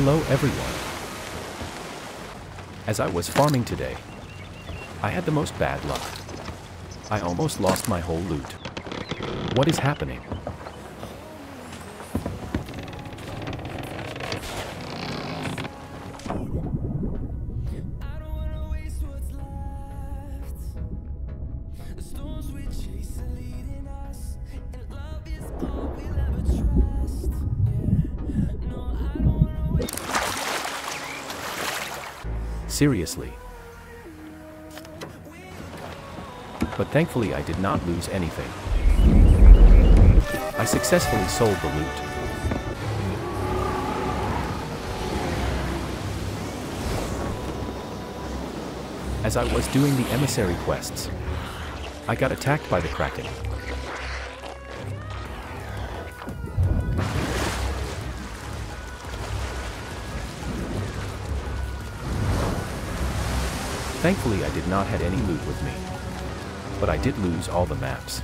Hello everyone. As I was farming today, I had the most bad luck. I almost lost my whole loot. What is happening? Seriously. But thankfully I did not lose anything. I successfully sold the loot. As I was doing the emissary quests, I got attacked by the Kraken. Thankfully I did not have any loot with me, but I did lose all the maps.